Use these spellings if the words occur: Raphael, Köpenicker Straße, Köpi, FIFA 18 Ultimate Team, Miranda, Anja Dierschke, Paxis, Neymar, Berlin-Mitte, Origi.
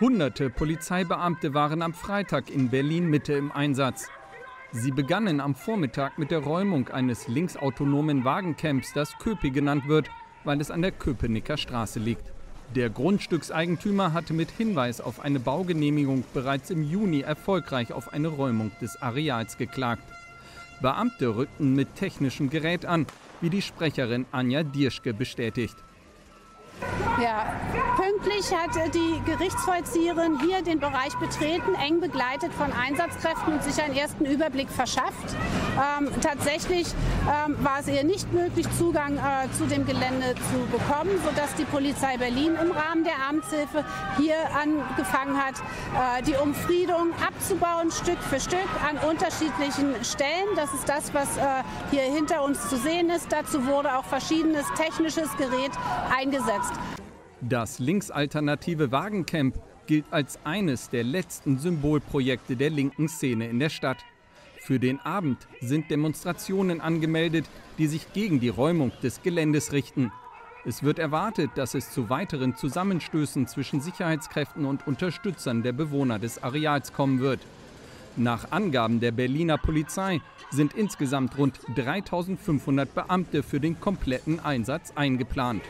Hunderte Polizeibeamte waren am Freitag in Berlin-Mitte im Einsatz. Sie begannen am Vormittag mit der Räumung eines linksautonomen Wagencamps, das Köpi genannt wird, weil es an der Köpenicker Straße liegt. Der Grundstückseigentümer hatte mit Hinweis auf eine Baugenehmigung bereits im Juni erfolgreich auf eine Räumung des Areals geklagt. Beamte rückten mit technischem Gerät an, wie die Sprecherin Anja Dierschke bestätigt. Ja, pünktlich hat die Gerichtsvollzieherin hier den Bereich betreten, eng begleitet von Einsatzkräften und sich einen ersten Überblick verschafft. Tatsächlich war es ihr nicht möglich, Zugang zu dem Gelände zu bekommen, sodass die Polizei Berlin im Rahmen der Amtshilfe hier angefangen hat, die Umfriedung abzubauen, Stück für Stück an unterschiedlichen Stellen. Das ist das, was hier hinter uns zu sehen ist. Dazu wurde auch verschiedenes technisches Gerät eingesetzt. Das linksalternative Wagencamp gilt als eines der letzten Symbolprojekte der linken Szene in der Stadt. Für den Abend sind Demonstrationen angemeldet, die sich gegen die Räumung des Geländes richten. Es wird erwartet, dass es zu weiteren Zusammenstößen zwischen Sicherheitskräften und Unterstützern der Bewohner des Areals kommen wird. Nach Angaben der Berliner Polizei sind insgesamt rund 3500 Beamte für den kompletten Einsatz eingeplant.